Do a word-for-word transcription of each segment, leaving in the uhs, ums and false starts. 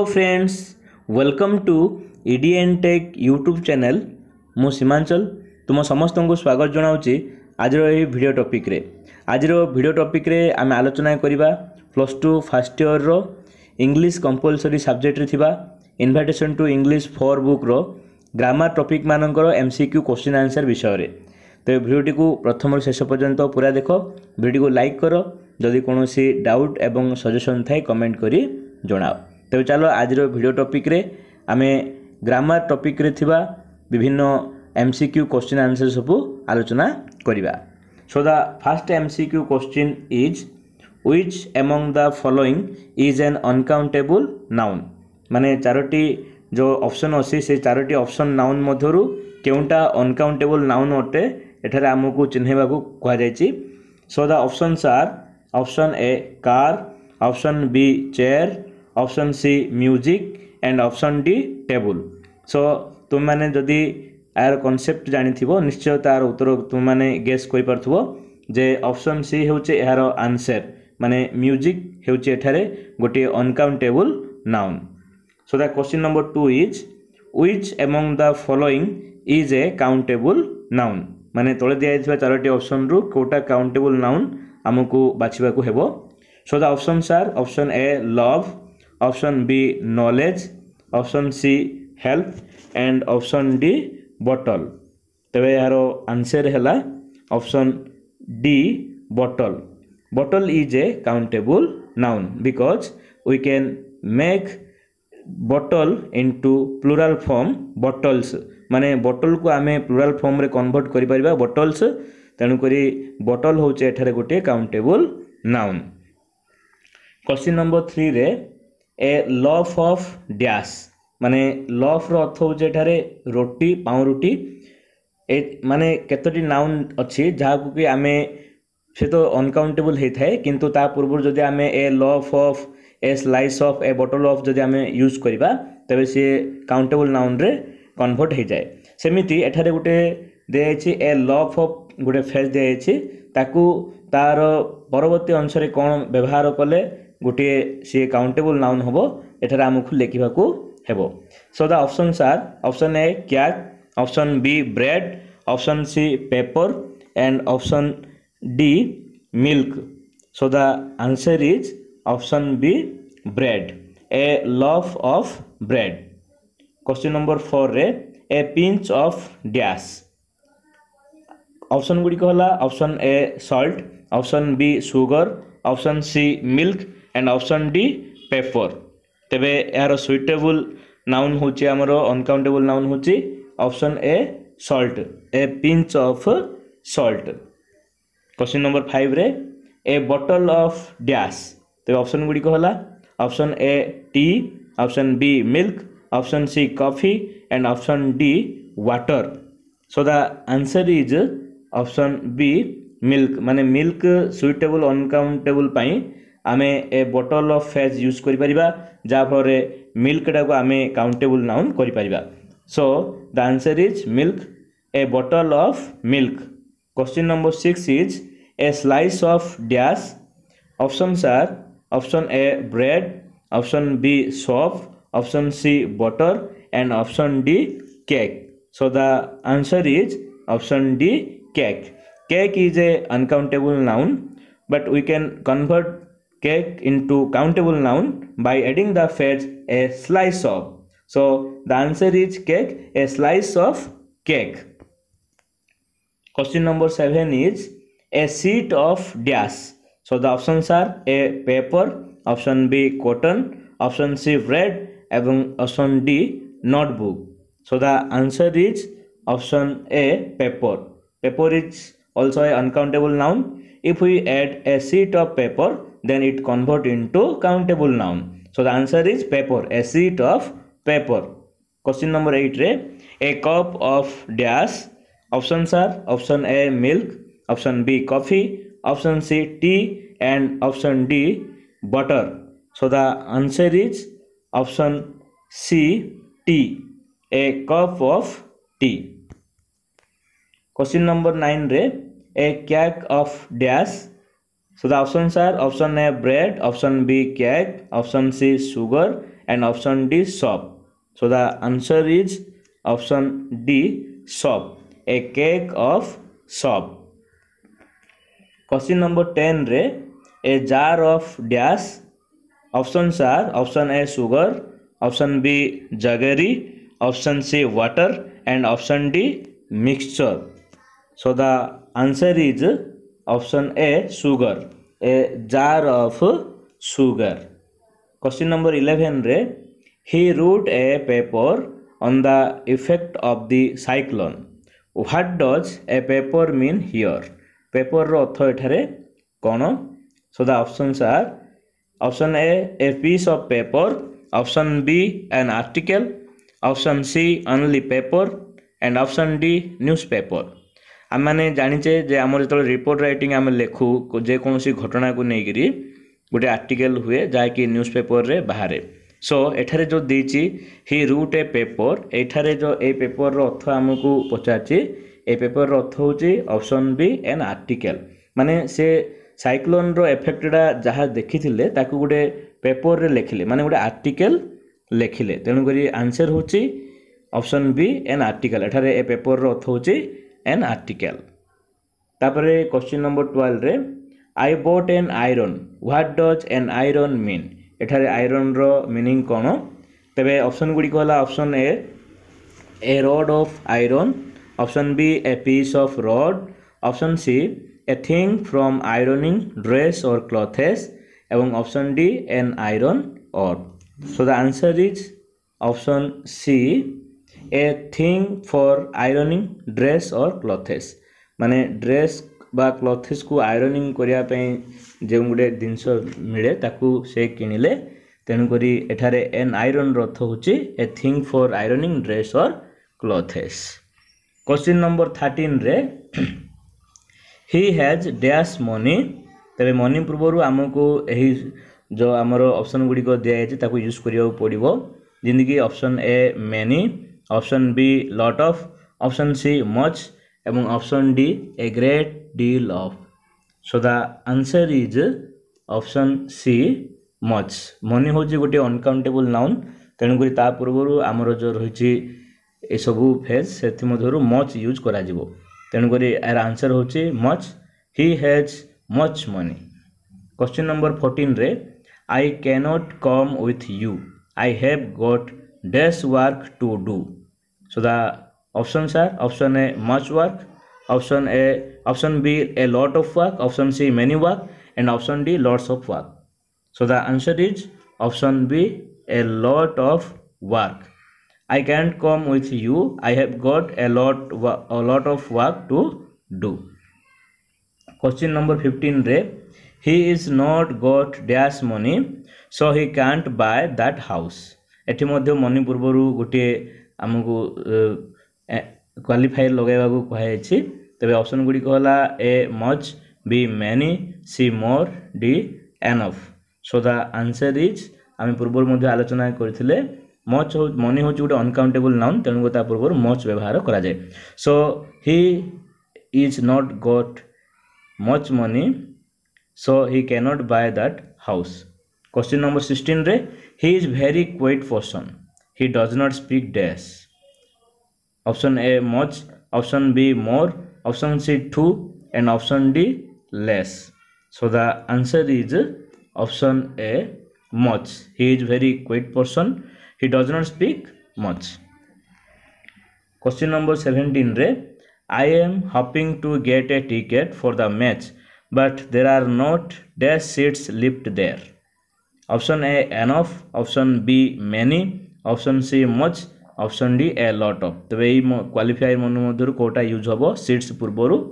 Hello friends, welcome to EDNtech YouTube channel. मु सीमांचल तुम समस्त को स्वागत जनावि। आज वीडियो टॉपिक रे आज वीडियो टॉपिक रे आम आलोचना करवा प्लस टू फर्स्ट ईयर रो इंग्लिश कंपलसरी सब्जेक्ट रे invitation to English four book रो ग्रामर टॉपिक मानकर एमसीक्यू क्वेश्चन आंसर विषय रे। तो वीडियोटी को प्रथम शेष पर्यंत पूरा देख। वीडियो को लाइक करो, जदि कौन डाउट एवं सजेसन थाए कमेंट करी जनाओ। तेज चलो आज वीडियो टॉपिक रे आमे ग्रामर टॉपिक रे थिबा विभिन्न एमसीक्यू क्वेश्चन आंसर सबू आलोचना करिबा। So the first MCQ question is which among the following is an uncountable noun. माने चारोटी जो ऑप्शन अछि से चारोटी ऑप्शन नाउन मधुरु केउटा अनकाउंटेबल नाउन अटे एठार आमको चिन्हैबाको कहा जायछि। So the options are option A car, option B chair, option C music and option D table. So तुम माने जदि यार कॉन्सेप्ट जानि थिबो निश्चय तार उत्तर तुम माने गेस करि परथबो जे ऑप्शन सी हेउचे एहारो आंसर। माने म्यूजिक हेउचे एठारे गोटे uncountable noun. So the question number two is which among the following is a countable noun. माने तळे दिया जायथिबा चारोटी ऑप्शन रु कोटा काउंटेबल नाउन आमको बाछिबाको हेबो। So the options are option A love, option B knowledge, option C health and option D bottle. तबे यार answer हैला option D bottle. Bottle is a countable noun because we can make bottle into plural form bottles. माने bottle को आमे plural form रे convert करि परिबा bottles. तेणुकरी bottle होचे एठारे गोटे countable noun. Question number three रे ए लॉफ ऑफ डैश। माने लॉफ रो अर्थ होचे एठारे रोटी पाउरुटी। माने केतोटी नाउन अछि जाहाकु कि आमे से तो अनकाउंटेबल हेथाय किंतु ता पूर्व जदि आमे a loaf of a slice of a bottle of जदि आमे यूज करिबा तबे से काउंटेबल नाउन रे कन्वर्ट हे जाय। सेमिति एठारे गोटे दे अछि ए लॉफ ऑफ गोटे फेज दिखाई ताकू तार परवर्ती अंशरे कौन व्यवहार कले गोटे सी काउंटेबल नाउन हम एठार आमको लेखा हेब। So the options are option A cat, option B bread, option C paper and option D milk. So the answer is option B bread, a loaf of bread. Question number four रे a pinch of dash. Option गुड़िक है option A salt, option B sugar, option C milk and option D paper. तेबे यार suitable noun होची हमरो uncountable noun होची option A salt, a pinch of salt. Question number five रे a bottle of dash. तेबे option गुड़िक है option A tea, option B milk, option C coffee and option D water. So the answer is option B milk. माने milk suitable uncountable पाई आमे a bottle of phase use करि परिबा जाफरे milk टाको आमे काउंटेबल नाउन करि परिबा। So the answer is milk, a bottle of milk. Question number six is a slice of dash. Options are option A bread, option B soap, option C butter and option D cake. So the answer is option D cake. Cake is a uncountable noun, but we can convert cake into countable noun by adding the phrase a slice of. So the answer is cake, a slice of cake. Question number seven is a sheet of dash. So the options are a paper, option B cotton, option C bread, and option D notebook. So the answer is option A paper. Paper is also an uncountable noun. If we add a sheet of paper, then it converts into countable noun. So the answer is paper, a sheet of paper. Question number eight re, a cup of dash. Options are option A milk, option B coffee, option C tea and option D butter. So the answer is option C tea, a cup of tea. Question number nine रे a cake of dash. So the options are option A bread, option B cake, option C sugar and option D shop. So the answer is option D shop. A cake of shop. Question number ten रे a jar of dash. Options are option A sugar, option B jaggery, option C water and option D mixture. So the answer is option A sugar. A jar of sugar. Question number eleven रे he wrote a paper on the effect of the cyclone. What does a paper mean here? Paper रो अर्थ एठारे कोन. So the options are option A a piece of paper, option B an article, option C only paper and option D newspaper. आम माने जानिचे जे हमर जतल report writing आम लेखु जे कोनोसी घटना को नै गिरी गुटे आर्टिकल हुए जा कि न्यूज़पेपर रे बाहरे. सो एठारे जो देची ही रूट ए पेपर, एठारे जो ए पेपर रो अर्थ हमकु पचाची ए पेपर रो अर्थ होची ऑप्शन बी एन आर्टिकल. माने से साइक्लोन रो इफेक्टडा जहा देखिथिले ताकु गुडे पेपर रे लेखिले माने गुडे आर्टिकल लेखिले. तेनु करी आंसर होची ऑप्शन बी एन आर्टिकल. एठारे ए पेपर रो अर्थ होची एन आर्टिकल. तापरे क्वेश्चन नंबर बारह रे I bought an iron. What does an iron mean? एठारे आयरन रो मीनिंग कोन? तबे ऑप्शन गुडी कहला option A a rod of iron, option B a piece of rod, option C a thing from ironing dress और clothes एवं option D an iron ore. So the answer is option C a thing for ironing dress और clothes. माने dress बा clothes को ironing करिया पे जे गुडे जिंस मिले ताकू से किनिले. तेनु करी एठारे एन आयरन रो अर्थ होची a thing for ironing dress और क्लॉथेस. क्वेश्चन नंबर थर्टीन रे ही हैज डैश मनी. तबे मनी पूर्व आमको यही जो आमर ऑप्शन गुड़ी को दिया है ताको यूज करियो पड़िबो. जिंदगी option A many, option B lot of, option C much एवं option D a great deal of. So the answer is option C much. Money होची गोटे अनकाउंटेबल नाउन तेनु करी ता पूर्व आमर जो रहिची ए सबु फेज सेथि मधुर मच यूज करा जिवो. तेनु करी आर आंसर होची much. He has much money. Question number चौदह रे I can not come with you, I have got dash work to do. So the options are option A much work, option A option B a lot of work, option C many work and option D lots of work. So the answer is option B a lot of work. I can't come with you. I have got a lot, a lot of work to do. Question number fifteen रे he is not got dash money, so he can't buy that house. एठी मध्य money पूर्वरु गोटे आमको qualifier लगाइबाको कहैछि. तबे option गुडी कहला ए much, B many, C more, D enough. So the answer is आमी पूर्वरु मध्य आलोचना करथिले मच मनी होची गोटे अनकाउंटेबल नाउन तेणु ता पूर्व मच व्यवहार कराए. So he is not got much money so he can not buy that house. Question number sixteen रे he is very quite person, he does not speak dash. Option A much, option B more, option C to and option D less. So the answer is option A much. He is very quite person, he does not speak much. Question number seventeen रे I am hoping to get a ticket for the match but there are not dash seats left there. Option A enough, option B many, option C much, option D a lot of. तबे ई qualifier मन मधुर कोटा use होबो seats पूर्वरु.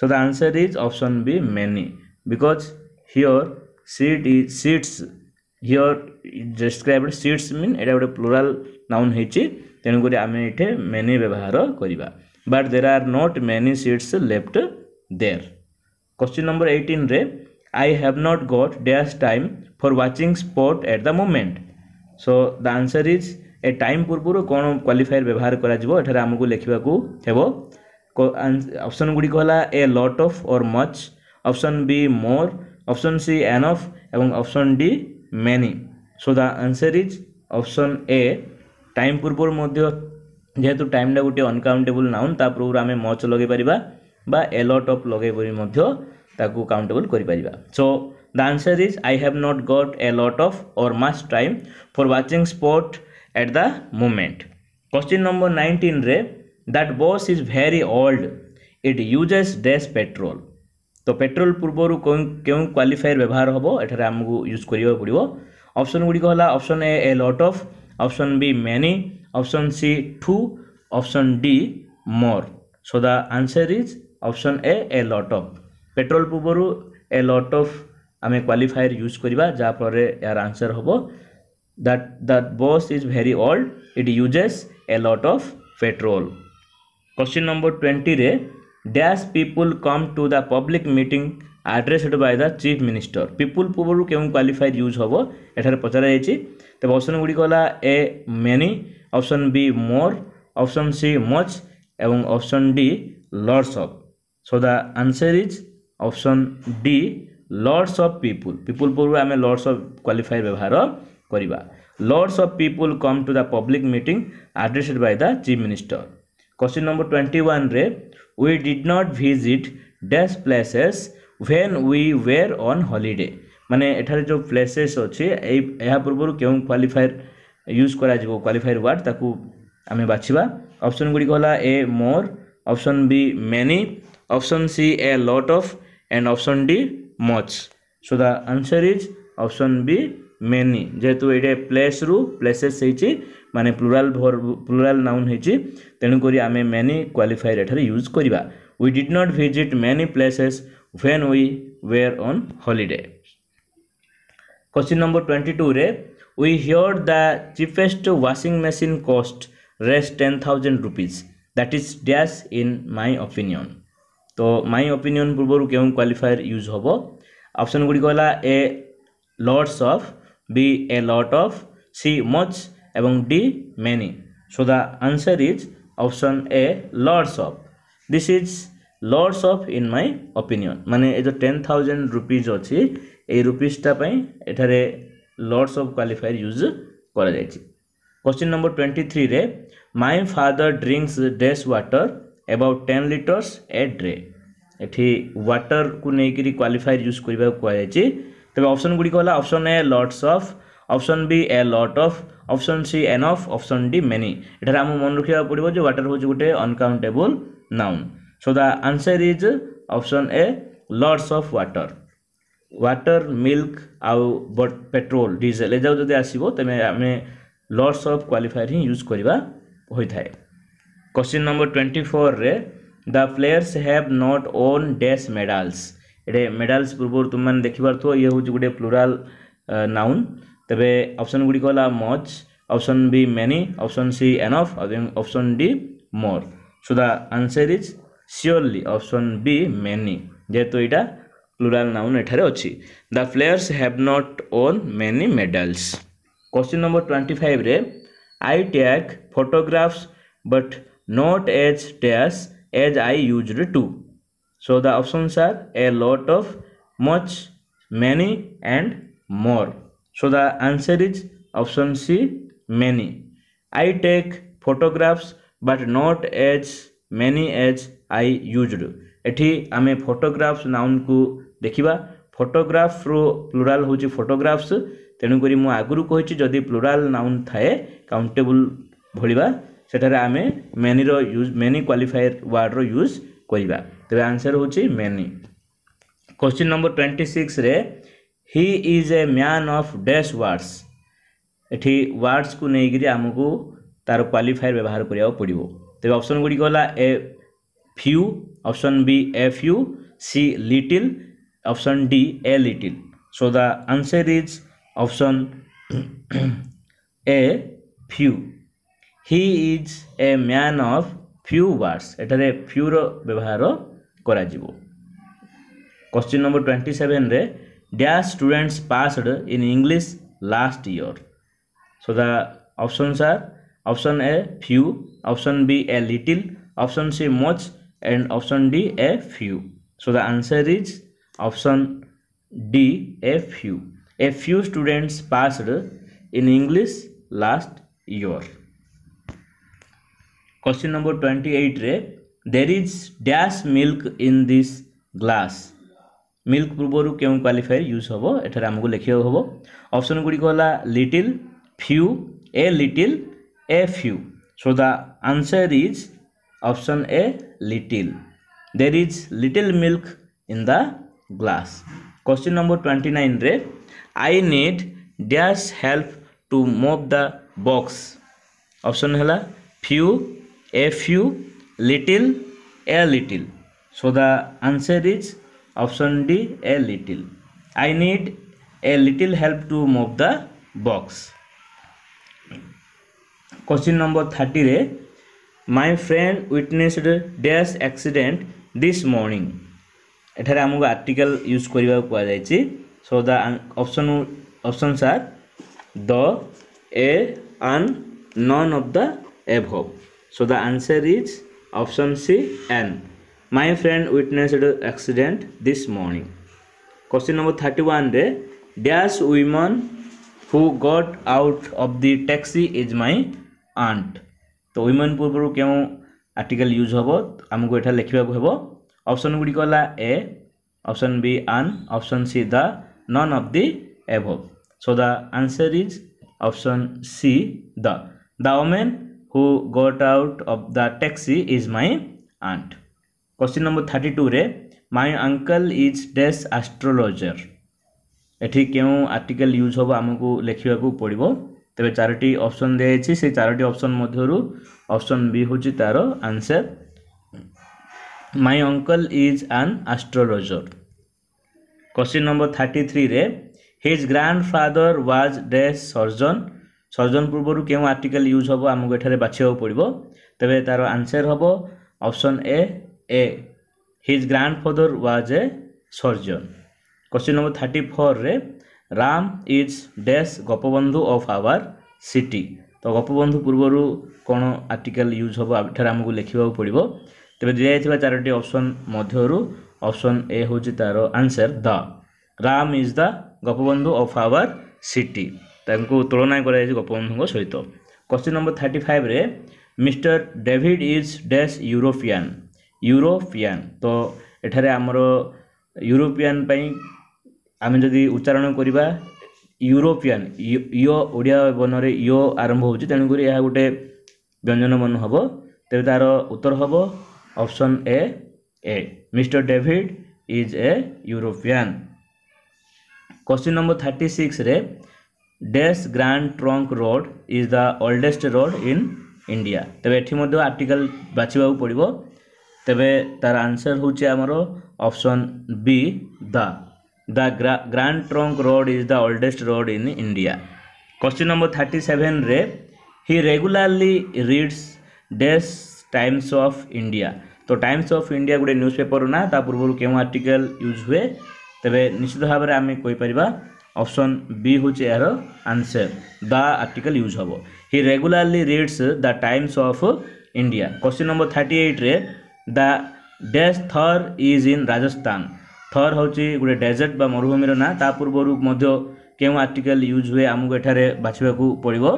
So the answer is option B many because here seat is seats. Here described seats mean एटा गोटे plural noun हेची तेणु करी आमे एठे many व्यवहार करिबा. But there are not many seats left there. Question number eighteen रे I have not got dash time for watching sport at the moment. So the answer is a time पूर्व कोन qualifier व्यवहार करा जिवो एठारे हमकु लेखिबाकु हेबो. Option गुडी कहला a lot of or much, option B more, option C enough एवं option D many. So the answer is option A time पूर्व जेहेतु टाइम टा गोटे अनकाउंटेबल नाउन ता पूर्व आम मच लगे पारिबा ए लॉट ऑफ लगे काउंटेबल करि पारिबा। So the answer is I have not got a lot of और much time for watching sport at the moment. Question number nineteen रे that bus is very old it uses dash petrol. तो petrol पूर्व क्यों qualifier व्यवहार हम एठार आमको use करियो पड़िबो। Option गुडी कहला option A a lot of, option B many, option C to, option D more. So the answer is option A a lot of. Petrol पूर्व ए लॉट ऑफ आम क्वालिफायर यूज करवा जहाँफल यार answer हम that that bus is very old it uses a lot of petrol. Question number twenty रे dash people come to the public meeting addressed by the chief minister. People पूर्व क्यों qualifier use हम एठार पचार जाइए। तेज option गुड़ी कहला A many, option B more, option C much एवं option D lots of. So the answer is option D lots of people. People पूर्व आम lots of qualifier व्यवहार करवा। Lots of people come to the public meeting addressed by the chief minister. Question number twenty one रे we did not visit dash places when we were on holiday. माने एठार जो places अच्छे यह पूर्व क्यों क्वालिफायर यूज करा कर क्वालिफायर वार्ड ताकू आमे बाछिबा। ऑप्शन गुडी कहला A more, option B many, option C a lot of and option D much. So the answer is option B many. जेहेतु ये प्लेस रु प्लेसेस होती माने प्लूराल प्लूराल नाउन होती तेणुक आम मेनी क्वालिफायर एठार यूज करवा। We did not visit many places when we were on holiday. Question number twenty two रे We heard the cheapest washing machine cost raised ten thousand rupees. That is dash in my opinion. तो my opinion पूर्व क्यों qualifier use हम। Option गुड़ी कहला A lots of, B a lot of, C much एवं D many. So the answer is option A lots of. This is lots of in my opinion. माने ये जो ten thousand rupees अच्छी ये rupees टा पाई एठारे लॉट्स ऑफ क्वालिफायर यूज करा जाय। क्वेश्चन नंबर ट्वेंटी थ्री रे my father drinks dash water about ten litres a day. एठी वाटर को लेकर क्वालिफायर यूज करबा को जाय। तबे ऑप्शन गुडी कहला option A lots of, option B a lot of, option C enough, option D many. एठार हम मन रखिया पड़िबो जे वाटर होज गुटे uncountable noun. So the answer is option A lots of water. Water milk आउ बट पेट्रोल डीजेल एजाक जब आसो तेज आम लॉट्स ऑफ क्वालिफायर ही यूज करवा होता है। क्वेश्चन नंबर ट्वेंटी फोर रे the players have not own dash मेडाल्स। ये मेडाल्स पूर्व तुम मैंने देखिपे ये हूँ गोटे प्लूराल नाउन। तेरे ऑप्शन गुड़ी कहला much, option B many, option C enough, option D more. So the answer is surely option B many. जेहेतु यहाँ प्लूराल नाउन एठारे अच्छी। The players have not own many medals. Question number twenty five रे I take photographs but not as dash as I used to. So the options are a lot of, much, many and more. So the answer is option C many. I take photographs but not as many as I used. एठी आमे photographs noun को देखिबा। Photograph रो plural होची photographs तेणुक मु आगुरी कही जदि प्लूराल नाउन थाए काउंटेबल भलिबा सेठारे आमे मेनी रो यूज मेनी क्वालिफायर वर्ड रो यूज करबा। तबे आंसर होची many. Question number twenty six रे he is a man of dash words. एठी वर्ड्स को नेगिरी हमकु तार क्वालिफायर व्यवहार करिया पड़िबो। तबे ऑप्शन गुडी कहला A few, option B a few, C little, option D a little. So the answer is option A few. He is a man of few words एठारे फ्यूर व्यवहार करा जिवो। क्वेश्चन नंबर ट्वेंटी सेवेन रे dash students passed in English last year. So the options are option A few, option B a little, option C much and option D a few. So the answer is option D a few. A few students passed in English last year. Question number twenty eight रे there is dash milk in this glass milk पूर्वर क्यों qualifier use हे एठार आमको लिखा हे option गुड़ी को little few a little a few so the answer is option A little there is little milk in the glass. Question number twenty nine रे I need dash help to move the box option है few a few little a little so the answer is option D a little I need a little help to move the box. Question number thirty रे my friend witnessed dash accident this morning एठार आमको article use करने को कहुई so the option option सार the A and none of the above so the answer is option C an my friend witnessed accident this morning. Question number thirty one रे dash woman who got out of the taxi is my aunt तो woman पूर्व क्यों article use हे आमको यहाँ लिखा हे option गुड़ी को a option B an option C the none of the above so the answer is option C the the women who got out of the taxi is my aunt. Question number thirty two रे my uncle is dash astrologer एठी क्यों article use हम आमको लिखा पड़ो तेरे Charoti option दिखाई से चारोटी ऑप्शन मध्य ऑप्शन बी हूँ तार answer my uncle is an astrologer. Question number thirty three रे his grandfather was dash surgeon surgeon पूर्वर क्यों आर्टिकल यूज हम आमको एठारे बाछिया पड़ो तेरे तार आंसर हम option A a his grandfather was a surgeon. Question number thirty four रे Ram is dash Gopabandhu of our city तो गोपबंधु पूर्वर कौन आर्टिकल यूज हम आमको लिखा पड़ो तेरे दिखाई चारोटी ऑप्शन मध्य ऑप्शन ए हूँ तार answer the Ram is the Gopabandhu of our city तुलना कर गोपबंधु सहित। क्वेश्चन नंबर थर्टी फाइव रे mister David is dash European European तो एठारे आमर यूरोपियन आम जदि उच्चारण करवा यूरोपियन यो ओडिया बनर यो आरंभ हो तेणुक यह गोटे व्यंजन बन हम तेरे तार उत्तर हम option A a mister David is a European. Question number thirty six रे dash grand trunk road is the oldest road in India तेरे ये आर्टिकल बाछवा पड़ो तेरे तार आंसर हूँ आमर option B the the grand trunk road is the oldest road in India. Question number thirty seven रे he regularly reads dash Times of India तो Times of India गोटे न्यूज़पेपर ना ता पूर्व क्यों आर्टिकल यूज हुए तेरे निश्चित भाव में आम कहीपर ऑप्शन बी हूँ यार आंसर द आर्टिकल यूज हम he regularly reads the Times of India. Question number thirty eight रे the dash Thar is in Rajasthan Thar हूँ गोटे डेजर्ट बा मरुभूमि ना ता पूर्वर मध्य क्यों आर्टिकल यूज हुए आमको एठारे बाछवा पड़ो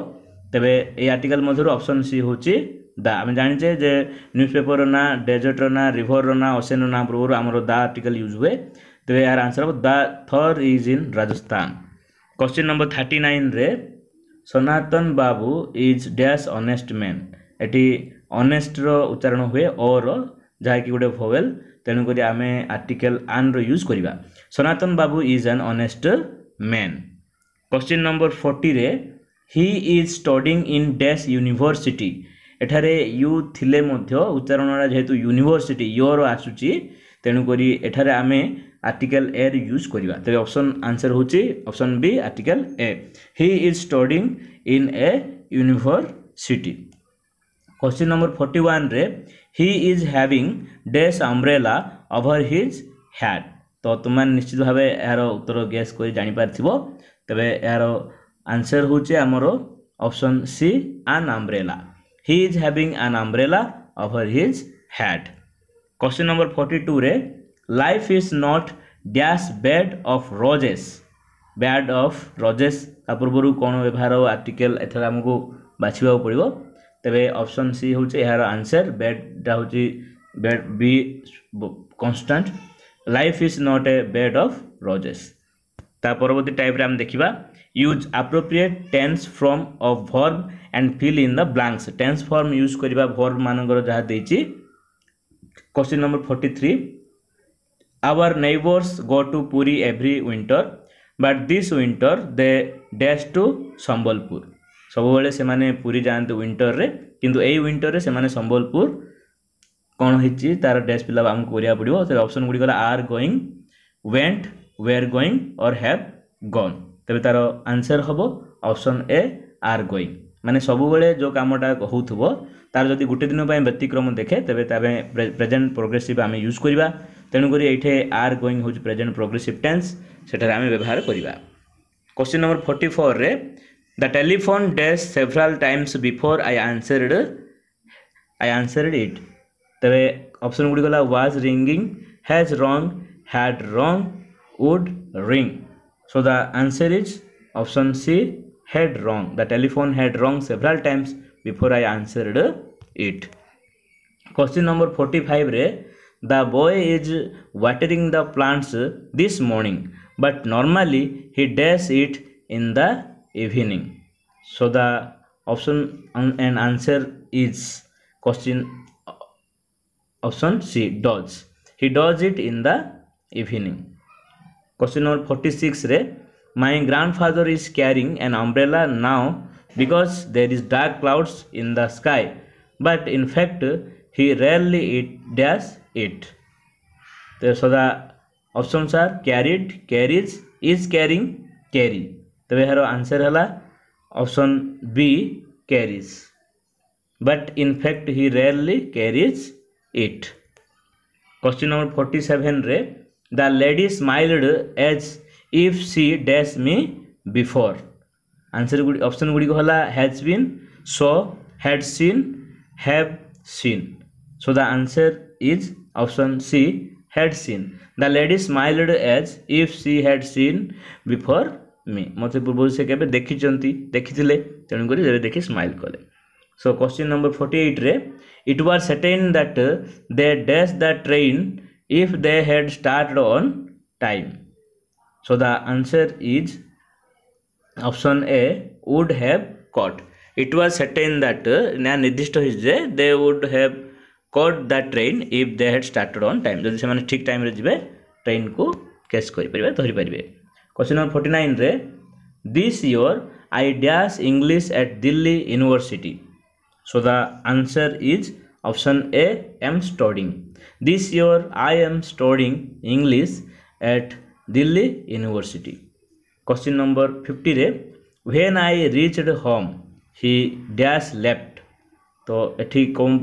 तेरे ये आर्टिकल मध्य ऑप्शन सी हूँ दा आम जाने जे न्यूज़पेपर ना डेजर्टर ना रिभर ना ओसेन ना पूर्व आमर दा आर्टिकल यूज हुए तेरे यार आंसर हम the Thar is in Rajasthan. Question number thirty nine रे Sanatan Babu is dash honest man एटी ऑनेस्ट रो उच्चारण हुए और जहाँकि गोटे भोवेल तेणुक आम आर्टिकल आन यूज करवा Sanatan Babu is an honest man. Question number forty रे he is studying in dash university एठारे यू थिले मध्य उच्चारण जेहेतु यूनिवर्सिटी योर आसूची तेणुक एठारे आम आर्टिकल ए यूज करवा तेरे ऑप्शन आंसर हूँ option B article A he is studying in a university. Question number forty one रे he is having dash umbrella over his head तो तुम निश्चित भाव यार उत्तर गेस कर जापर तेरे यार आंसर हूँ आमर option C an umbrella he is having an umbrella over his head. Question number forty two रे life is not dash bed of roses bad of roses ता पूर्व कौन व्यवहार आर्टिकल एथर आमको बाछा पड़ो तेरे ऑप्शन सी हूँ यार आंसर बेडटा हूँ bed B constant life is not a bed of roses. ता परवर्ती टाइप रे हम देखिबा use appropriate tense from a verb and fill in the blanks tense form use करिबा वर्ब मानकर जहा देछि question number forty three our neighbours go to Puri every winter but this winter they dash to Sambalpur सब बेले से माने पुरी जाते winter रे किंतु एई विंटर रे से माने संबलपुर कौन होइछि तार डैश पिला हम करिया पड़िबो त ऑप्शन गुडी गला are going went were going or have gone तेरे तार आंसर हम ऑप्शन ए आर गोइंग माने सब बेले जो कामटा होउथबो तार जदि गुटे दिन पय व्यतिक्रम देखे तबे तबे प्रेजेंट प्रोग्रेसिव आमे यूज करिबा तेनु करी एठे आर गोइंग होज प्रेजेंट प्रोग्रेसिव टेंस सेठर आमे व्यवहार करिबा। क्वेश्चन नंबर फोर्टी फोर रे the telephone dash several times before I answered I answered it तबे ऑप्शन गुडी गला was ringing has rung had rung would ring so the answer is option C had rung the telephone had rung several times before I answered it। Question number forty-five re the boy is watering the plants this morning but normally he does it in the evening so the option and answer is question option C does he does it in the evening। Question number forty six रे my grandfather is carrying an umbrella now because there is dark clouds in the sky but in fact he rarely it dash it तो सदा option sir carried carries is carrying carry तो यार answer हला option B carries but in fact he rarely carries it. Question number forty seven रे The lady smiled as if she dashed me before answer गुडी option गुडी को हला has been so had seen have seen so the answer is option C had seen the lady smiled as if she had seen before me मते पूर्व से केबे देखि चंती देखिथिले तेनु करी जेबे देखि स्माइल कले। So question number forty eight रे it was certain that they dashed the train if they had started on time so the answer is option A would have caught it was certain that na nirdisto is je they would have caught the train if they had started on time jodi se mane thik time re jibe train ko catch kari paribe dhari paribe। Question number forty-nine re this year I dash English at Delhi University so the answer is option A am studying this year I am studying English at Delhi University। Question number fifty रे when I reached home he dash left तो एठी कौन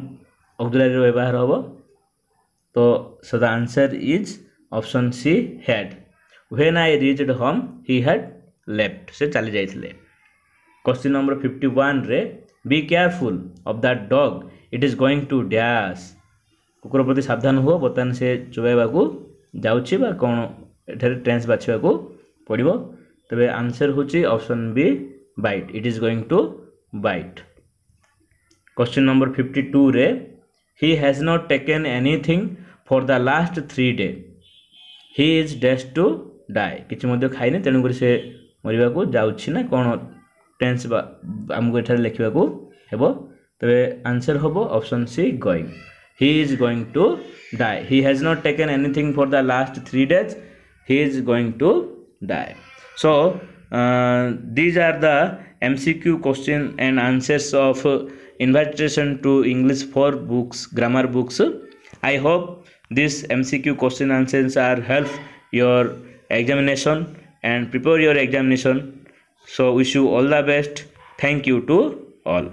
auxiliary व्यवहार होबो तो so the answer is option C had when I reached home he had left से चली जाइथिले। Question number fifty-one रे be careful of that dog it is going to dash कुकुर प्रति सावधान हो बर्तमान से चुबाइबा को जाउछि बा कोन एठरे टेंस बाछबा को पड़िबो तबे आंसर होछि option B bite it is going to bite. Question number fifty two रे he has not taken anything for the last three day he is dash to die किछ मध्य खाइने तेनु करी से मरिबा को जाउछि ना कोन टेंस बा हमको एठरे लिखबा को हेबो तबे आंसर हम option C going he is going to die he has not taken anything for the last three days he is going to die. So these are the MCQ question and answers of invitation to English for books grammar books. I hope this MCQ question answers are help your examination examination and prepare your examination. So wish you all the best. Thank you to all.